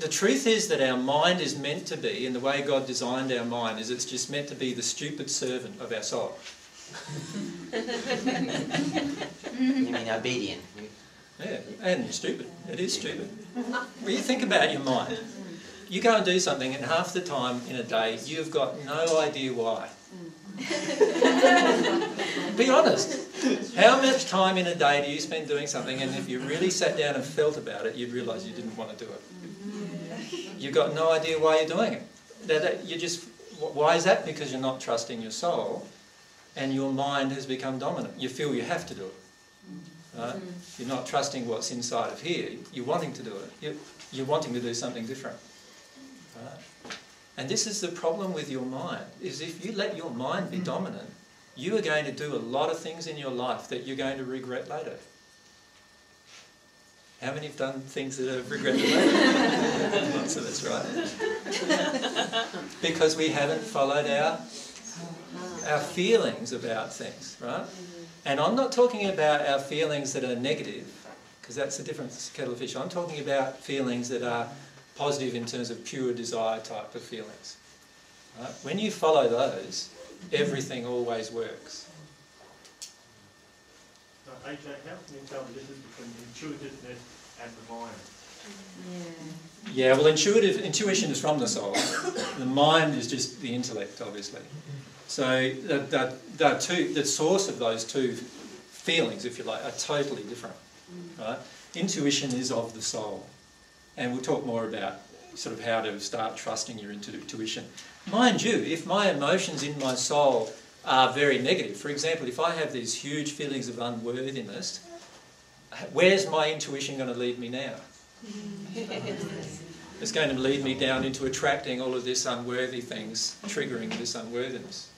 the truth is that our mind is meant to be, and the way God designed our mind is it's just meant to be the stupid servant of our soul. You mean obedient? Yeah, and stupid. It is stupid. When you think about your mind, you go and do something and half the time in a day you've got no idea why. Be honest. How much time in a day do you spend doing something, and if you really sat down and felt about it, you'd realise you didn't want to do it? You've got no idea why you're doing it. You just, why is that? Because you're not trusting your soul and your mind has become dominant. You feel you have to do it. Right? You're not trusting what's inside of here. You're wanting to do it. You're wanting to do something different. Right? And this is the problem with your mind, is if you let your mind be dominant, you are going to do a lot of things in your life that you're going to regret later. How many have done things that are regretted later? Lots of us, right? Because we haven't followed our feelings about things, right? And I'm not talking about our feelings that are negative, because that's a different kettle of fish. I'm talking about feelings that are positive in terms of pure desire type of feelings. Right? When you follow those, everything always works. So AJ, how can you tell the difference between intuitiveness and the mind? Yeah, well, intuition is from the soul. The mind is just the intellect, obviously. So the source of those two feelings, if you like, are totally different. Right? Intuition is of the soul. And we'll talk more about sort of how to start trusting your intuition. Mind you, if my emotions in my soul are very negative, for example, if I have these huge feelings of unworthiness, where's my intuition going to lead me now? It's going to lead me down into attracting all of this unworthy things, triggering this unworthiness.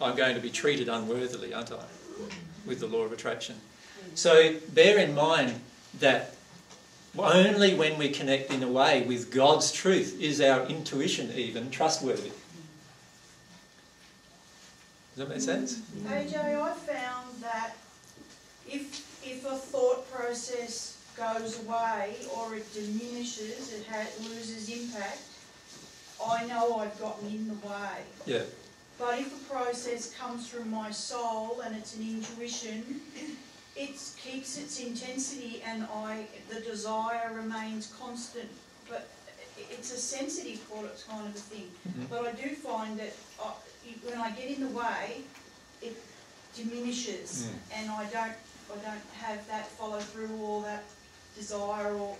I'm going to be treated unworthily, aren't I? With the law of attraction. So bear in mind that only when we connect in a way with God's truth is our intuition even trustworthy. Does that make sense? AJ, I found that if a thought process goes away or it diminishes, it loses impact, I know I've gotten in the way. Yeah. But if a process comes from my soul and it's an intuition, it keeps its intensity and the desire remains constant, but it's a sensitive thought kind of a thing. But I do find that when I get in the way, it diminishes and I don't have that follow through or that desire, or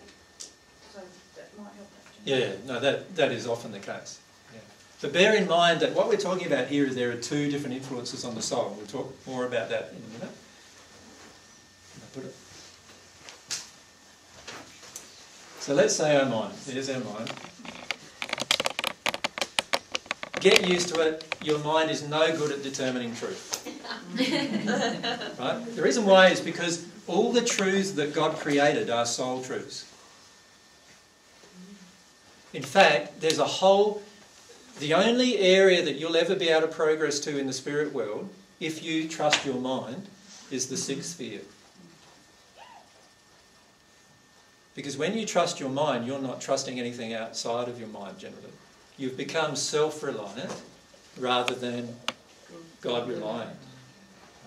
so that might help that. Yeah, no, that is often the case. Yeah. But bear in mind that what we're talking about here is there are two different influences on the soul. We'll talk more about that in a minute. So let's say our mind. There's our mind. Get used to it. Your mind is no good at determining truth. Right? The reason why is because all the truths that God created are soul truths. In fact, there's the only area that you'll ever be able to progress to in the spirit world, if you trust your mind, is the sixth sphere. Because when you trust your mind, you're not trusting anything outside of your mind generally. You've become self-reliant rather than God-reliant.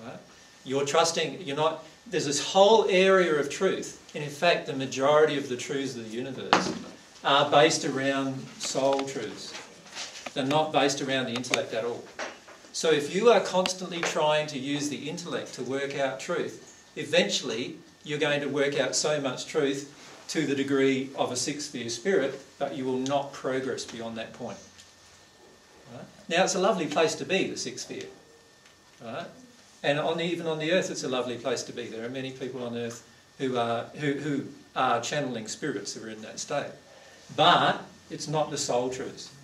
Right? You're trusting, you're not, there's this whole area of truth, and in fact the majority of the truths of the universe are based around soul truths. They're not based around the intellect at all. So if you are constantly trying to use the intellect to work out truth, eventually you're going to work out so much truth to the degree of a sixth-sphere spirit, but you will not progress beyond that point. Right? Now, it's a lovely place to be, the sixth sphere. Right? And even on the earth, it's a lovely place to be. There are many people on earth who are channeling spirits who are in that state. But it's not the soul truth.